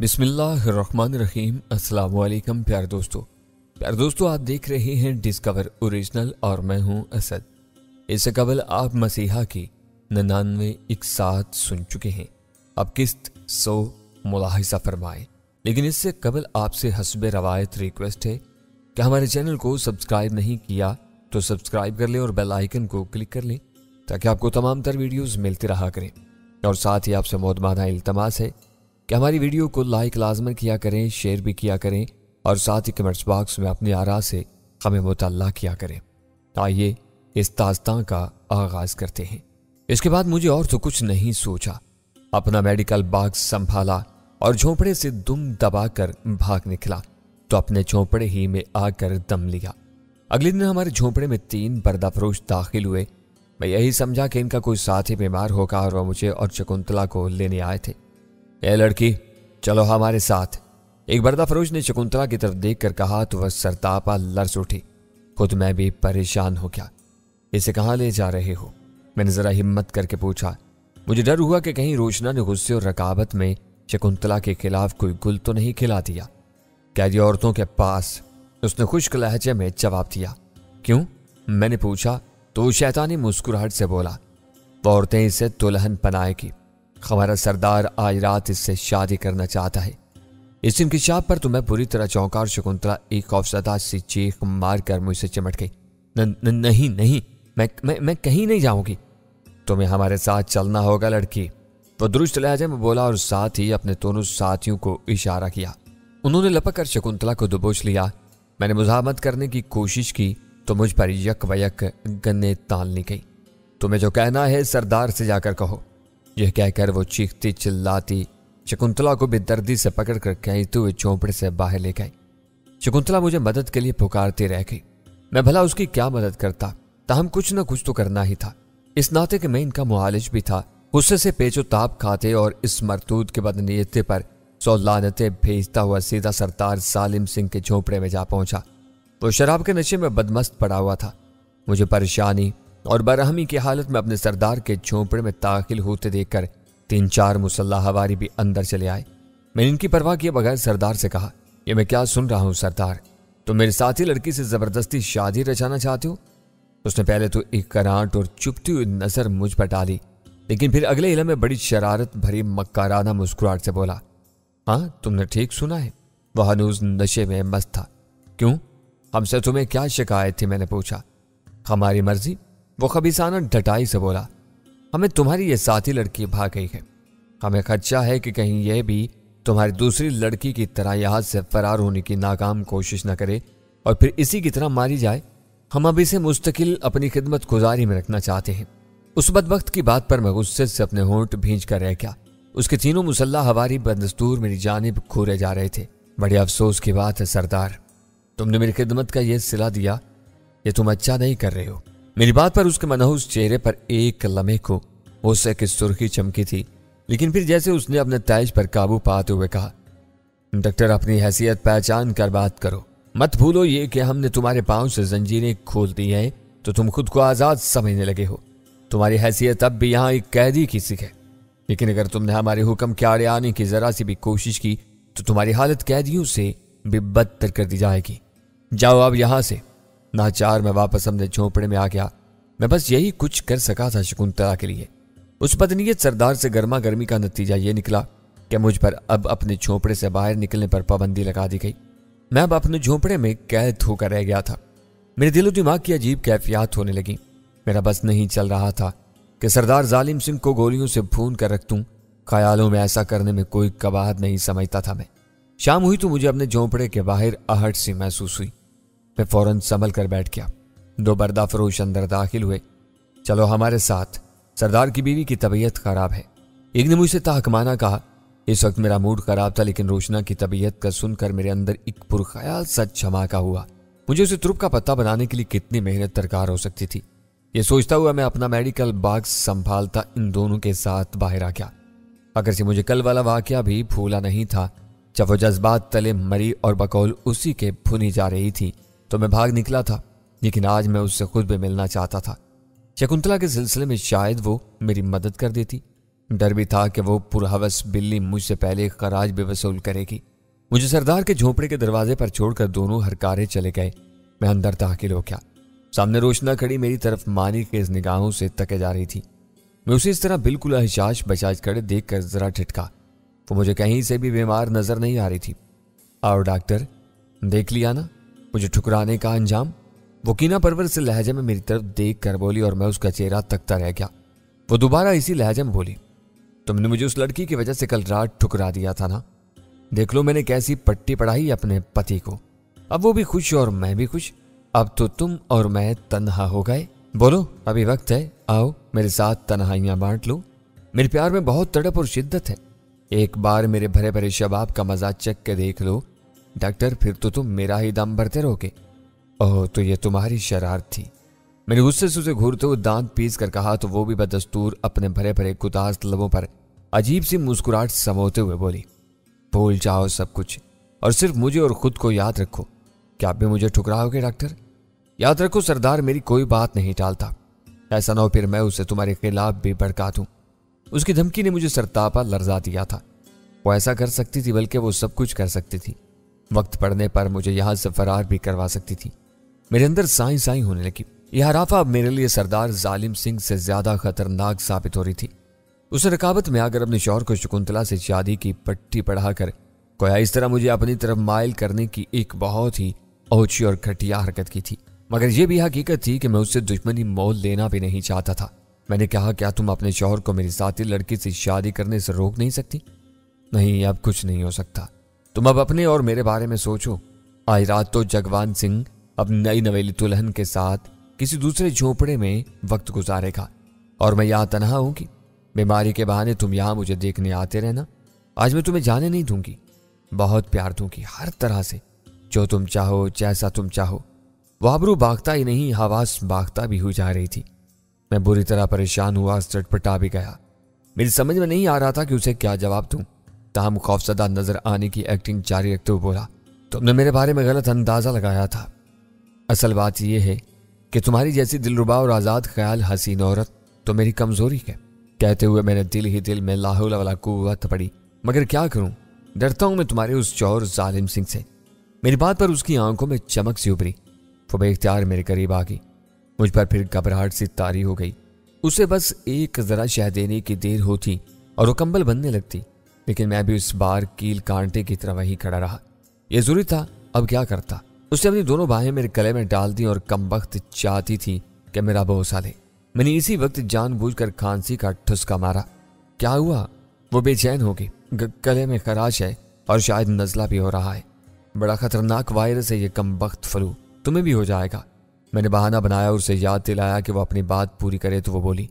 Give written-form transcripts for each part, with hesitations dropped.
बिस्मिल्लाहिर्रहमानिर्रहीम। अस्सलाम वालेकुम प्यारे दोस्तों, आप देख रहे हैं डिस्कवर ओरिजिनल और मैं हूं असद। इससे कबल आप मसीहा की 99 एक साथ सुन चुके हैं। अब किस्त 100 मुलाहिजा फरमाएं, लेकिन इससे कबल आपसे हस्बे रवायत रिक्वेस्ट है कि हमारे चैनल को सब्सक्राइब नहीं किया तो सब्सक्राइब कर लें और बेल आइकन को क्लिक कर लें ताकि आपको तमाम तर वीडियोस मिलते रहा करें। और साथ ही आपसे मौदमाना इल्तमास है कि हमारी वीडियो को लाइक लाजमन किया करें, शेयर भी किया करें और साथ ही कमेंट्स बॉक्स में अपने आरा से हमें मुतल्ला किया करें। आइए इस दास्तां का आगाज़ करते हैं। इसके बाद मुझे और तो कुछ नहीं सोचा, अपना मेडिकल बॉक्स संभाला और झोंपड़े से दुम दबाकर भाग निकला तो अपने झोंपड़े ही में आकर दम लिया। अगले दिन हमारे झोंपड़े में 3 बर्दाफरोश दाखिल हुए। मैं यही समझा कि इनका कोई साथी बीमार होगा और वह मुझे और शकुंतला को लेने आए थे। ए लड़की, चलो हमारे साथ। एक बर्दाफरोश ने शकुंतला की तरफ देखकर कहा तो वह सरतापा लर्स उठी। खुद मैं भी परेशान हो गया। इसे कहाँ ले जा रहे हो? मैंने जरा हिम्मत करके पूछा। मुझे डर हुआ कि कहीं रोशना ने गुस्से और रकाबत में शकुंतला के खिलाफ कोई गुल तो नहीं खिला दिया। कैदी औरतों के पास, उसने खुश्क लहजे में जवाब दिया। क्यों? मैंने पूछा तो शैतानी मुस्कुराहट से बोला, वो औरतें इसे दुल्हन बनाएगी। हमारा सरदार आज रात इससे शादी करना चाहता है। इस इंकिशाब पर तो मैं पूरी तरह चौंका और शकुंतला एक खौफजदा सी चीख मार कर मुझसे चिमट गई। नहीं, मैं कहीं नहीं जाऊंगी। तुम्हें हमारे साथ चलना होगा लड़की, वो दुरुस्त लहजे में बोला और साथ ही अपने दोनों साथियों को इशारा किया। उन्होंने लपक कर शकुंतला को दबोच लिया। मैंने मुजाहमत करने की कोशिश की तो मुझ पर यक वयक गन्ने तालनी गई। तुम्हें जो कहना है सरदार से जाकर कहो। यह कहकर वो चीखती चिल्लाती शकुंतला को बेदर्दी से पकड़कर खींचते हुए झोंपड़े से बाहर ले गई। शकुंतला मुझे मदद के लिए पुकारती रह गई। मैं भला उसकी क्या मदद करता, ताहम कुछ न कुछ तो करना ही था। इस नाते कि मैं इनका मुआलिज भी था, गुस्से से पेचो ताप खाते और इस मरतूद के बदनीयते पर 100 लानतें भेजता हुआ सीधा सरदार सालिम सिंह के झोंपड़े में जा पहुंचा। वो शराब के नशे में बदमस्त पड़ा हुआ था। मुझे परेशानी और बरहमी की हालत में अपने सरदार के झोंपड़े में दाखिल होते देखकर 3-4 मुसल्ला हवारी भी अंदर चले आए। मैंने इनकी परवाह किए बगैर सरदार से कहा, ये मैं क्या सुन रहा हूँ सरदार? तुम मेरे साथी लड़की से ज़बरदस्ती शादी रचाना चाहते हो? उसने पहले तो एक कराहट और चुपती हुई नज़र मुझ पर डाली, लेकिन फिर अगले हिल में बड़ी शरारत भरी मक्काराना मुस्कुराहट से बोला, हाँ तुमने ठीक सुना है, वह हनूज नशे में मस्त था। क्यों, हमसे तुम्हें क्या शिकायत थी? मैंने पूछा। हमारी मर्जी, वो खबीसाना डटाई से बोला। हमें तुम्हारी ये साथी लड़की भाग गई है, हमें खदशा है कि कहीं यह भी तुम्हारी दूसरी लड़की की तरह यहाँ से फरार होने की नाकाम कोशिश न करे और फिर इसी की तरह मारी जाए। हम अब इसे मुस्तकिल अपनी खिदमत गुजारी में रखना चाहते हैं। उस बदबख्त की बात पर मैं गुस्से से अपने होंठ भींच कर रह गया। उसके तीनों मुसल्ला हवारी बदस्तूर मेरी जानिब घूरे जा रहे थे। बड़े अफसोस की बात है सरदार, तुमने मेरी खिदमत का यह सिला दिया, ये तुम अच्छा नहीं कर रहे हो। मेरी बात पर उसके मनहूस चेहरे पर एक लम्हे को गुस्से की सुर्खी चमकी थी, लेकिन फिर जैसे उसने अपने तैज पर काबू पाते हुए कहा, डॉक्टर अपनी हैसियत पहचान कर बात करो। मत भूलो ये कि हमने तुम्हारे पाँव से जंजीरें खोल दी हैं तो तुम खुद को आज़ाद समझने लगे हो। तुम्हारी हैसियत अब भी यहाँ एक कैदी की सी है, लेकिन अगर तुमने हमारे हुक्म के आड़े आने की जरा सी भी कोशिश की तो तुम्हारी हालत कैदियों से भी बदतर कर दी जाएगी। जाओ अब यहाँ से। नाचार मैं वापस अपने झोंपड़े में आ गया। मैं बस यही कुछ कर सका था शकुंतला के लिए। उस बदनीयत सरदार से गर्मा गर्मी का नतीजा ये निकला कि मुझ पर अब अपने झोंपड़े से बाहर निकलने पर पाबंदी लगा दी गई। मैं अब अपने झोंपड़े में कैद होकर रह गया था। मेरे दिलो दिमाग की अजीब कैफियत होने लगी। मेरा बस नहीं चल रहा था कि सरदार जालिम सिंह को गोलियों से भून कर रख दूं। ख्यालों में ऐसा करने में कोई कबाहत नहीं समझता था मैं। शाम हुई तो मुझे अपने झोंपड़े के बाहर आहट सी महसूस हुई। मैं फौरन संभल कर बैठ गया। 2 बर्दाफरोश अंदर दाखिल हुए। चलो हमारे साथ, सरदार की बीवी की तबीयत खराब है, एक ने मुझसे ताहकमाना कहा। इस वक्त मेरा मूड खराब था, लेकिन रोशना की तबीयत का सुनकर मेरे अंदर एक पुरख्याल सा धमाका हुआ। मुझे उसे तुरुप का पता बनाने के लिए कितनी मेहनत दरकार हो सकती थी, ये सोचता हुआ मैं अपना मेडिकल बॉक्स संभालता इन दोनों के साथ बाहर आ गया। अगरचे मुझे कल वाला वाकया भी भूला नहीं था, जब वो जज्बात तले मरी और बकौल उसी के भुनी जा रही थी तो मैं भाग निकला था, लेकिन आज मैं उससे खुद भी मिलना चाहता था। शकुंतला के सिलसिले में शायद वो मेरी मदद कर देती। डर भी था कि वो पुरहवस बिल्ली मुझसे पहले खराज भी वसूल करेगी। मुझे सरदार के झोपड़े के दरवाजे पर छोड़कर दोनों हरकारे चले गए। मैं अंदर दाखिल हो गया। सामने रोशना खड़ी मेरी तरफ मानी खेज निगाहों से तके जा रही थी। मैं उसे इस तरह बिल्कुल अहसास बचाज खड़े देख कर जरा ठिठका। वो मुझे कहीं से भी बीमार नजर नहीं आ रही थी। और डॉक्टर देख लिया ना मुझे ठुकराने का अंजाम, वो कीना परवर से लहजे में मेरी तरफ देख कर बोली और मैं उसका चेहरा तकता रह गया। वो दोबारा इसी लहजे में बोली, तुमने मुझे उस लड़की की वजह से कल रात ठुकरा दिया था ना, देख लो मैंने कैसी पट्टी पढ़ाई अपने पति को। अब वो भी खुश और मैं भी खुश। अब तो तुम और मैं तन्हा हो गए। बोलो अभी वक्त है, आओ मेरे साथ तन्हाइयां बांट लो। मेरे प्यार में बहुत तड़प और शिद्दत है, एक बार मेरे भरे भरे शबाब का मजा चख के देख लो। डॉक्टर फिर तो तुम मेरा ही दम भरते रहोगे। ओह तो ये तुम्हारी शरारत थी, मैंने गुस्से से उसे घूरते हुए दांत पीस कर कहा। तो वो भी बदस्तूर अपने भरे भरे कुदास लबों पर अजीब सी मुस्कुराहट समोते हुए बोली, भूल जाओ सब कुछ और सिर्फ मुझे और खुद को याद रखो। क्या आप भी मुझे ठुकराओगे डॉक्टर? याद रखो सरदार मेरी कोई बात नहीं टालता, ऐसा ना हो फिर मैं उसे तुम्हारे खिलाफ भी भड़का दूं। उसकी धमकी ने मुझे सरतापा लर्जा दिया था। वो ऐसा कर सकती थी, बल्कि वो सब कुछ कर सकती थी। वक्त पड़ने पर मुझे यहाँ से फरार भी करवा सकती थी। मेरे अंदर साई साई होने लगी। यह हराफा अब मेरे लिए सरदार जालिम सिंह से ज्यादा खतरनाक साबित हो रही थी। उस रकाबत में आकर अपने शौहर को शकुंतला से शादी की पट्टी पढ़ाकर कोया इस तरह मुझे अपनी तरफ माइल करने की एक बहुत ही ओछी और घटिया हरकत की थी। मगर यह भी हकीकत थी कि मैं उससे दुश्मनी मोल लेना भी नहीं चाहता था। मैंने कहा, क्या तुम अपने शौहर को मेरी साथी लड़की से शादी करने से रोक नहीं सकती? नहीं, अब कुछ नहीं हो सकता। तुम अब अपने और मेरे बारे में सोचो। आज रात तो जगवान सिंह अब नई नवेली दुल्हन के साथ किसी दूसरे झोपड़े में वक्त गुजारेगा और मैं यहाँ तनहा होंगी। बीमारी के बहाने तुम यहाँ मुझे देखने आते रहना। आज मैं तुम्हें जाने नहीं दूंगी, बहुत प्यार दूंगी, हर तरह से, जो तुम चाहो, जैसा तुम चाहो। वो आबरू बागता ही नहीं, हवास बागता भी हो जा रही थी। मैं बुरी तरह परेशान हुआ, चटपटा भी गया। मेरी समझ में नहीं आ रहा था कि उसे क्या जवाब दूं। ताहम खौफसदा नजर आने की एक्टिंग जारी रखते हुए बोला, तुमने मेरे बारे में गलत अंदाजा लगाया था। असल बात यह है कि तुम्हारी जैसी दिलरुबा और आज़ाद ख्याल हसीन औरत तो मेरी कमजोरी है। कहते हुए मैंने दिल ही दिल में ला हौला वला कुव्वत पड़ी। मगर क्या करूं, डरता हूं मैं तुम्हारे उस चोर जालिम सिंह से। मेरी बात पर उसकी आंखों में चमक सी उभरी। वो बेख्तियार मेरे करीब आ गई। मुझ पर फिर घबराहट सी तारी हो गई। उसे बस एक जरा शह देने की देर होती और वो कंबल बनने लगती। लेकिन मैं भी इस बार कील कांटे की तरह वहीं खड़ा रहा। यह जरूरी था, अब क्या करता। उसने अपनी दोनों बाहें मेरे गले में डाल दी और कमबख्त चाहती थी कि मेरा भरोसा ले। मैंने इसी वक्त जानबूझकर खांसी का ठुसका मारा। क्या हुआ? वो बेचैन हो गई। गले में खराश है और शायद नजला भी हो रहा है। बड़ा खतरनाक वायरस है ये कमबख्त फ्लू, तुम्हें भी हो जाएगा। मैंने बहाना बनाया, उसे याद दिलाया कि वो अपनी बात पूरी करे। तो वो बोली,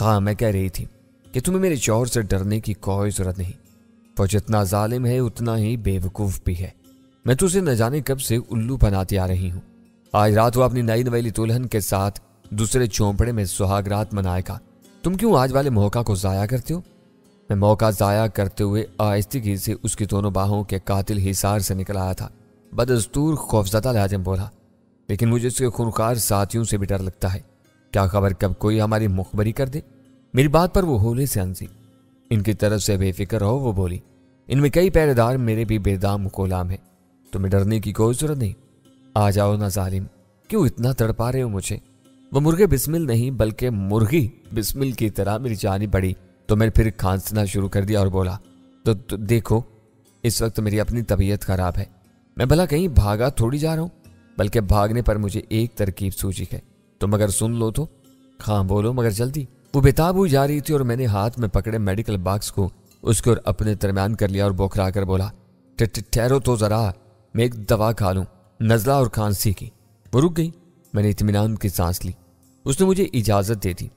हाँ मैं कह रही थी कि तुम्हें मेरे शौहर से डरने की कोई जरूरत नहीं। वो जितना जालिम है उतना ही बेवकूफ़ भी है। मैं तो उसे न जाने कब से उल्लू बनाती आ रही हूँ। आज रात वो अपनी नई नवेली दुल्हन के साथ दूसरे झोंपड़े में सुहागरात मनाएगा। तुम क्यों आज वाले मौका को ज़ाया करते हो? मैं मौका ज़ाया करते हुए आहिस्तगी से उसकी दोनों बाहों के कातिल हिसार से निकल आया था। बदस्तूर खौफजदा लहजे में बोला, लेकिन मुझे उसके खूनखार साथियों से भी डर लगता है। क्या खबर कब कोई हमारी मुखबरी कर दे। मेरी बात पर वो होले से अंसी। इनकी तरफ से बेफिक्र हो, वो बोली, इनमें कई पहरेदार मेरे भी बेदाम गुलाम हैं। तुम्हें डरने की कोई जरूरत नहीं। आ जाओ ना जालिम, क्यों इतना तड़पा रहे हो मुझे? वो मुर्गे बिस्मिल नहीं बल्कि मुर्गी बिस्मिल की तरह मेरी जानी पड़ी। तो मैंने फिर खांसना शुरू कर दिया और बोला, तो देखो इस वक्त मेरी अपनी तबीयत खराब है। मैं भला कहीं भागा थोड़ी जा रहा हूँ, बल्कि भागने पर मुझे एक तरकीब सूझी है। तुम अगर सुन लो तो। हाँ बोलो, मगर जल्दी। वो बेताब हुई जा रही थी और मैंने हाथ में पकड़े मेडिकल बॉक्स को उसके और अपने दरम्यान कर लिया और बौखला कर बोला, ठहरो तो जरा, मैं एक दवा खा लूँ, नज़ला और खांसी की। वो रुक गई। मैंने इत्मीनान की सांस ली। उसने मुझे इजाज़त दे दी।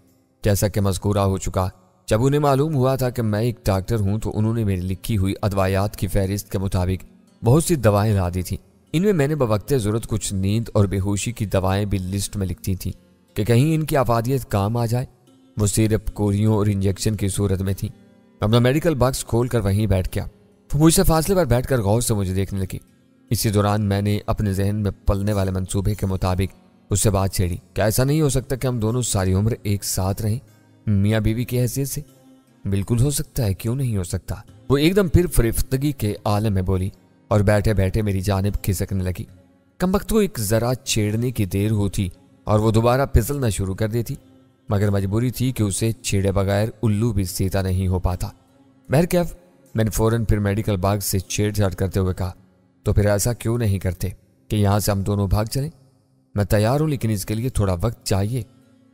जैसा कि मज़कूरा हो चुका, जब उन्हें मालूम हुआ था कि मैं एक डॉक्टर हूँ तो उन्होंने मेरी लिखी हुई अदवायात की फहरिस्त के मुताबिक बहुत सी दवाएँ ला दी थी। इनमें मैंने बवक्त ज़रूरत कुछ नींद और बेहोशी की दवाएं भी लिस्ट में लिखती थी कि कहीं इनकी आफादियत काम आ जाए। वो सिरप, गोलियों और इंजेक्शन की सूरत में थी। अपना मेडिकल बॉक्स खोलकर वहीं बैठ गया। वो मुझसे फासले पर बैठकर गौर से मुझे देखने लगी। इसी दौरान मैंने अपने जहन में पलने वाले मंसूबे के मुताबिक उससे बात छेड़ी। क्या ऐसा नहीं हो सकता कि हम दोनों सारी उम्र एक साथ रहें, मियाँ बीवी की हैसियत से? बिल्कुल हो सकता है, क्यों नहीं हो सकता। वो एकदम फिर फरिफ्तगी के आलम में बोली और बैठे बैठे मेरी जानिब खिसकने लगी। कमबख्त को एक ज़रा छेड़ने की देर होती और वो दोबारा फिसलना शुरू कर देती, मगर मजबूरी थी कि उसे छेड़े बगैर उल्लू भी सीधा नहीं हो पाता। बहरकैफ मैंने फ़ौरन फिर मेडिकल बाग से छेड़छाड़ करते हुए कहा, तो फिर ऐसा क्यों नहीं करते कि यहाँ से हम दोनों भाग चलें। मैं तैयार हूँ, लेकिन इसके लिए थोड़ा वक्त चाहिए।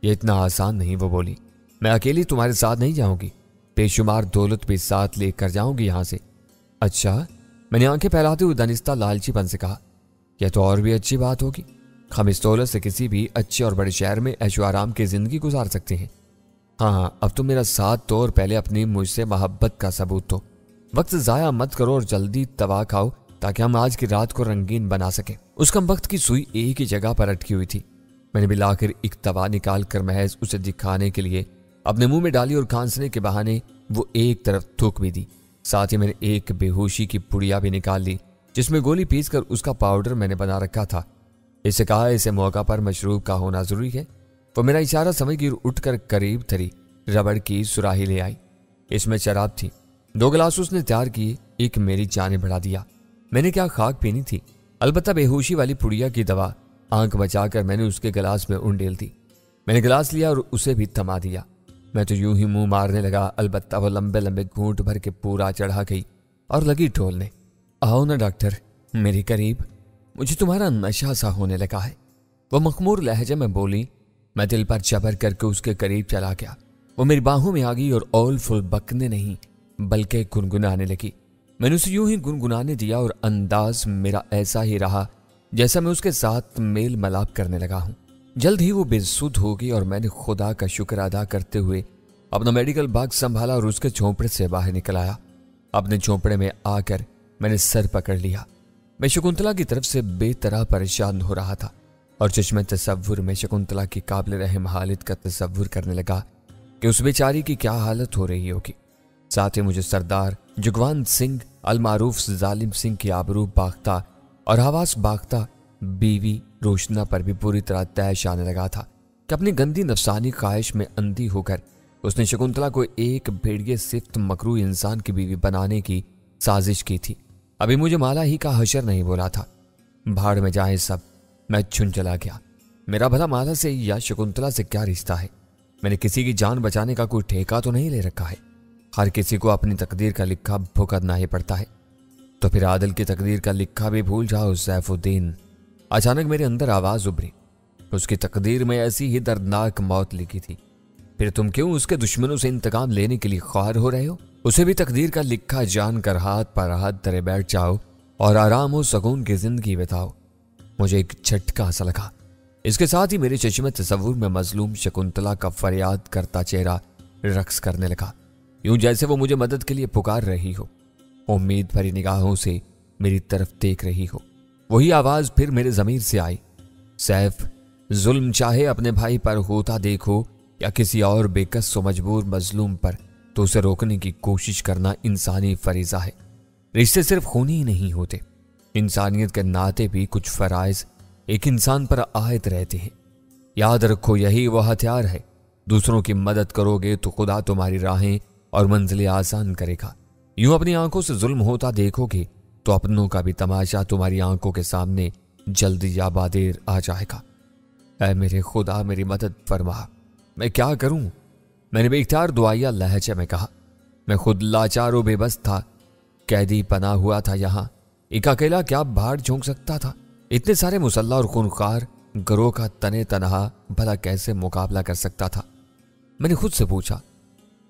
ये इतना आसान नहीं, वो बोली। मैं अकेली तुम्हारे साथ नहीं जाऊँगी, बेशुमार दौलत भी साथ लेकर जाऊँगी यहाँ से। अच्छा, मैंने आंखें फैलाते हुए दानिस्ता लालचीपन से कहा, यह तो और भी अच्छी बात होगी। हम इस दौलत से किसी भी अच्छे और बड़े शहर में ऐशो आराम की ज़िंदगी गुजार सकते हैं। हाँ, अब तुम मेरा साथ दो और पहले अपनी मुझसे मोहब्बत का सबूत दो। वक्त ज़ाया मत करो और जल्दी तवा खाओ ताकि हम आज की रात को रंगीन बना सकें। उस कमबख्त की सुई एक ही जगह पर अटकी हुई थी। मैंने बिल आखिर एक तवा निकाल कर महज उसे दिखाने के लिए अपने मुँह में डाली और खांसने के बहाने वो एक तरफ थूक भी दी। साथ ही मैंने एक बेहोशी की पुड़िया भी निकाल ली जिसमें गोली पीस कर उसका पाउडर मैंने बना रखा था। इसे कहा इसे मौका पर मशरूब का होना जरूरी है। वो मेरा इशारा समझ कर उठकर करीब धरी रबड़ की सुराही ले आई। इसमें शराब थी। 2 गिलास उसने तैयार किए, एक मेरी जाने बढ़ा दिया। मैंने क्या खाक पीनी थी, अलबत्ता बेहोशी वाली पुड़िया की दवा। आंख बचाकर मैंने उसके गिलास में उंडेल दी। मैंने गिलास लिया और उसे भी थमा दिया। मैं तो यूं ही मुंह मारने लगा, अलबत्ता वो लंबे लंबे घूंट भर के पूरा चढ़ा गई और लगी ढोलने। आओ ना डॉक्टर, मेरे करीब, मुझे तुम्हारा नशा सा होने लगा है, वो मखमूर लहजे में बोली। मैं दिल पर जबर करके उसके करीब चला गया। वो मेरी बाहों में आ गई और औल फुल बकने नहीं बल्कि गुनगुनाने लगी। मैंने उसे यूं ही गुनगुनाने दिया और अंदाज मेरा ऐसा ही रहा जैसा मैं उसके साथ मेल मलाप करने लगा हूँ। जल्द ही वो बेसुध हो गई और मैंने खुदा का शुक्र अदा करते हुए अपना मेडिकल बाग संभाला और उसके झोंपड़े से बाहर निकल आया। अपने झोंपड़े में आकर मैंने सर पकड़ लिया। मैं शकुंतला की तरफ से बेतरह परेशान हो रहा था और चश्मे तसव्वुर में शकुंतला की काबिल रहम हालत का तसव्वुर करने लगा कि उस बेचारी की क्या हालत हो रही होगी। साथ ही मुझे सरदार जुगवान सिंह अलमारूफ जालिम सिंह की आबरू बाख्ता और हवास बाख्ता बीवी रोशना पर भी पूरी तरह तैश आने लगा था कि अपनी गंदी नफसानी ख्वाहिश में अंधी होकर उसने शकुंतला को एक भेड़िए सिफ्त मकरूह इंसान की बीवी बनाने की साजिश की थी। अभी मुझे माला ही का हशर नहीं बोला था। भाड़ में जाए सब, मैं छुन चला गया। मेरा भला माला से या शकुंतला से क्या रिश्ता है। मैंने किसी की जान बचाने का कोई ठेका तो नहीं ले रखा है। हर किसी को अपनी तकदीर का लिखा भुगतना ही पड़ता है। तो फिर आदिल की तकदीर का लिखा भी भूल जाओ सैफुद्दीन। अचानक मेरे अंदर आवाज़ उभरी, उसकी तकदीर में ऐसी ही दर्दनाक मौत लिखी थी। फिर तुम क्यों उसके दुश्मनों से इंतकाम लेने के लिए ख्वार हो रहे हो। उसे भी तकदीर का लिखा जान कर हाथ पर हाथ धरे बैठ जाओ और आराम और सुकून की जिंदगी बिताओ। मुझे एक झटका सा लगा। इसके साथ ही मेरे चश्मे तस्वुर में मजलूम शकुंतला का फरियाद करता चेहरा रक्स करने लगा, यूं जैसे वो मुझे मदद के लिए पुकार रही हो, उम्मीद भरी निगाहों से मेरी तरफ देख रही हो। वही आवाज़ फिर मेरे ज़मीर से आई, सैफ, जुल्म चाहे अपने भाई पर होता देखो या किसी और बेकस व मजबूर मजलूम पर, तो उसे रोकने की कोशिश करना इंसानी फरीज़ा है। रिश्ते सिर्फ खूनी ही नहीं होते, इंसानियत के नाते भी कुछ फ़राइज़ एक इंसान पर आयत रहते हैं। याद रखो, यही वह हथियार है। दूसरों की मदद करोगे तो खुदा तुम्हारी राहें और मंजिलें आसान करेगा। यूं अपनी आंखों से जुल्म होता देखोगे तो अपनों का भी तमाशा तुम्हारी आंखों के सामने जल्दी या बादेर आ जाएगा। ऐ मेरे खुदा, मेरी मदद फरमा, मैं क्या करूं। मैंने बेख्तियार दुआया लहजे में कहा। मैं खुद लाचार और बेबस था, कैदी पना हुआ था यहाँ। एक अकेला क्या बाहर झोंक सकता था। इतने सारे मुसल्ला और खूनखार गिरोह का तने तनहा भला कैसे मुकाबला कर सकता था। मैंने खुद से पूछा।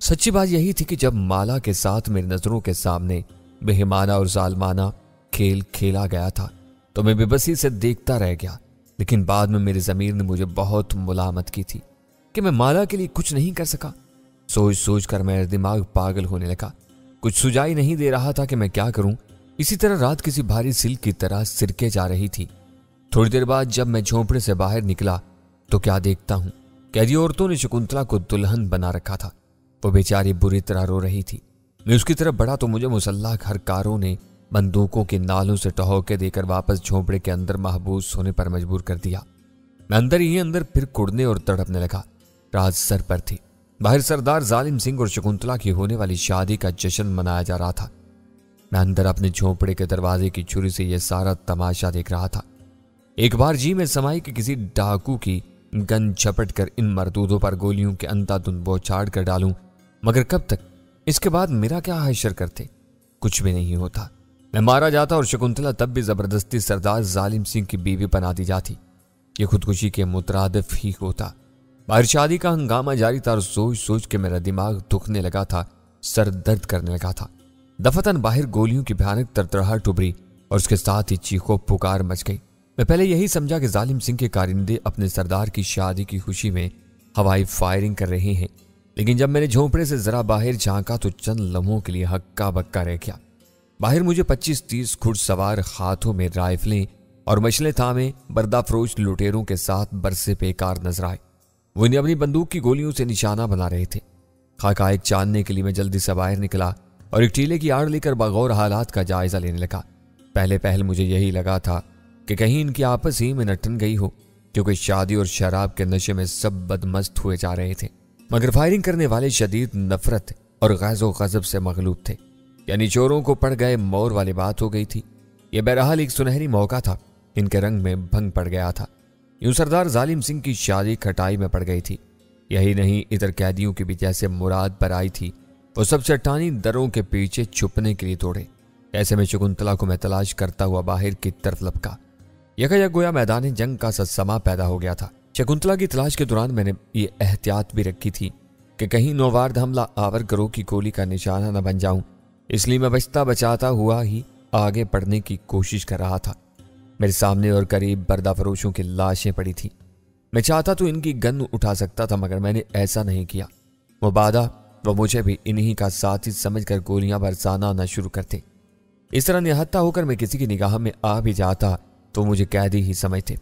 सच्ची बात यही थी कि जब माला के साथ मेरी नज़रों के सामने बेहिमाना और जालमाना खेल खेला गया था तो मैं बेबसी से देखता रह गया। लेकिन बाद में मेरे ज़मीर ने मुझे बहुत मुलामत की थी कि मैं माला के लिए कुछ नहीं कर सका। सोच सोच कर मेरा दिमाग पागल होने लगा, कुछ सुझाई नहीं दे रहा था कि मैं क्या करूं। इसी तरह रात किसी भारी सिल्क की तरह सिरके जा रही थी। थोड़ी देर बाद जब मैं झोंपड़े से बाहर निकला तो क्या देखता हूं, कैदी औरतों ने शकुंतला को दुल्हन बना रखा था। वो बेचारी बुरी तरह रो रही थी। मैं उसकी तरफ बढ़ा तो मुझे मुसल्ला घरकारों ने बंदूकों के नालों से टहोके देकर वापस झोंपड़े के अंदर महबूस होने पर मजबूर कर दिया। मैं अंदर ही अंदर फिर कुड़ने और तड़पने लगा। रात सर पर थी। बाहर सरदार जालिम सिंह और शकुंतला की होने वाली शादी का जश्न मनाया जा रहा था। मैं अंदर अपने झोंपड़े के दरवाजे की छुरी से यह सारा तमाशा देख रहा था। एक बार जी में समाई कि किसी डाकू की गन झपट कर इन मरदूदों पर गोलियों के अंधाधुंध बौछाड़ कर डालूं, मगर कब तक? इसके बाद मेरा क्या हशर करते? कुछ भी नहीं होता, मैं मारा जाता और शकुंतला तब भी जबरदस्ती सरदार जालिम सिंह की बीवी बना दी जाती। ये खुदकुशी के मुतरादिफ ही होता। बाहर शादी का हंगामा जारी था और सोच सोच के मेरा दिमाग दुखने लगा था, सर दर्द करने लगा था। दफतन बाहर गोलियों की भयानक तरतराहट उभरी और उसके साथ ही चीखों पुकार मच गई। मैं पहले यही समझा कि जालिम सिंह के कारिंदे अपने सरदार की शादी की खुशी में हवाई फायरिंग कर रहे हैं, लेकिन जब मैंने झोंपड़े से जरा बाहर झांका तो चंद लम्हों के लिए हक्का बक्का रह गया। बाहर मुझे 25-30 घुड़सवार हाथों में राइफलें और मशलें थामे बर्दाफरोश लुटेरों के साथ बरसे बेकार नजर आए। वो इन्हें अपनी बंदूक की गोलियों से निशाना बना रहे थे। खाका एक चानने के लिए मैं जल्दी से बाहर निकला और एक टीले की आड़ लेकर बगौर हालात का जायजा लेने लगा। पहले पहल मुझे यही लगा था कि कहीं इनकी आपस ही में नटन गई हो, क्योंकि शादी और शराब के नशे में सब बदमस्त हुए जा रहे थे। मगर फायरिंग करने वाले शदीद नफरत और गैज़ो गज़ब से मगलूब थे, यानी चोरों को पड़ गए मोर वाली बात हो गई थी। यह बहरहाल एक सुनहरी मौका था, इनके रंग में भंग पड़ गया था। यूं सरदार जालिम सिंह की शादी खटाई में पड़ गई थी। यही नहीं, इधर कैदियों की भी जैसे मुराद पर आई थी, वो सब चट्टानी दरों के पीछे छुपने के लिए दौड़े। ऐसे में शकुंतला को मैं तलाश करता हुआ बाहर की तरफ लपका। यकायक गोया मैदान जंग का सत्समा पैदा हो गया था। शकुंतला की तलाश के दौरान मैंने ये एहतियात भी रखी थी कि कहीं नौवार्द हमला आवर गिरोह की गोली का निशाना न बन जाऊं, इसलिए मैं बचता बचाता हुआ ही आगे बढ़ने की कोशिश कर रहा था। मेरे सामने और करीब बर्दाफरोशों की लाशें पड़ी थी। मैं चाहता तो इनकी गन उठा सकता था, मगर मैंने ऐसा नहीं किया। मुबादा वो मुझे भी इन्हीं का साथी समझ कर गोलियां बरसाना आना शुरू करते। इस तरह निहत्था होकर मैं किसी की निगाह में आ भी जाता तो मुझे कैदी ही समझते।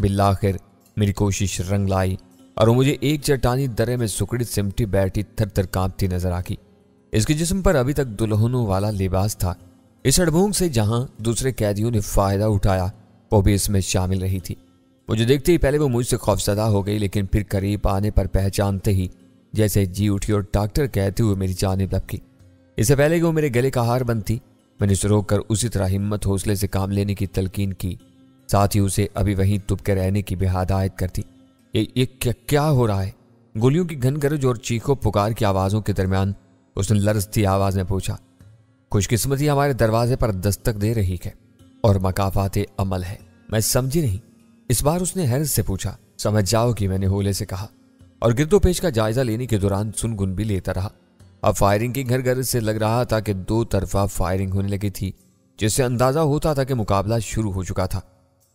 बिल्लाखिर मेरी कोशिश रंग लाई और मुझे एक चट्टानी दर्रे में सुकड़ी सिमटी बैठी थर थर कांपती नजर आ गई। इसके जिस्म पर अभी तक दुल्हनों वाला लिबास था। इस अड़भूंग से जहां दूसरे कैदियों ने फायदा उठाया, वो भी इसमें शामिल रही थी। मुझे देखते ही पहले वो मुझसे खौफसदा हो गई, लेकिन फिर करीब आने पर पहचानते ही जैसे जी उठी और डॉक्टर कहते हुए मेरी जानिब लपकी। इससे पहले कि वो मेरे गले का हार बनती, मैंने उसे रोक कर उसी तरह हिम्मत हौसले से काम लेने की तलकीन की, साथ ही उसे अभी वहीं तुपके रहने की भी हदायत कर दी। ये क्या हो रहा है? गोलियों की घनगरज और चीखों पुकार की आवाज़ों के दरमियान उसने लरजती आवाज़ में पूछा, खुशकिस्मती हमारे दरवाजे पर दस्तक दे रही है और मकाफाते अमल है। मैं समझी नहीं, इस बार उसने हैरत से पूछा। समझ जाओ कि मैंने होले से कहा और गिरदोपेश का जायजा लेने के दौरान सुनगुन भी लेता रहा। अब फायरिंग की घनगरज से लग रहा था कि दो तरफा फायरिंग होने लगी थी, जिससे अंदाज़ा होता था कि मुकाबला शुरू हो चुका था।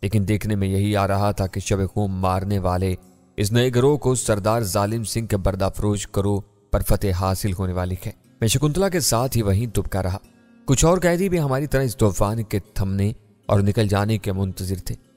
लेकिन देखने में यही आ रहा था कि शब-ए-खून मारने वाले इस नए गिरोह को सरदार जालिम सिंह के बर्दाफरोश गिरोह पर फतेह हासिल होने वाली है। मैं शकुंतला के साथ ही वहीं दुबका रहा। कुछ और कैदी भी हमारी तरह इस तूफान के थमने और निकल जाने के मुंतजिर थे।